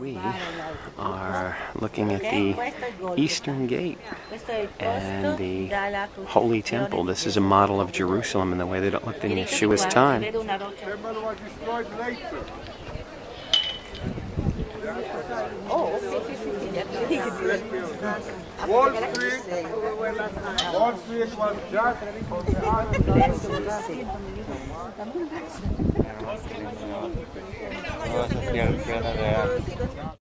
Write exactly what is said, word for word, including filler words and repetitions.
we are looking at the Eastern Gate and the Holy Temple. This is a model of Jerusalem in the way that it looked in Yeshua's time. Wall Street, Wall Street was just for the island.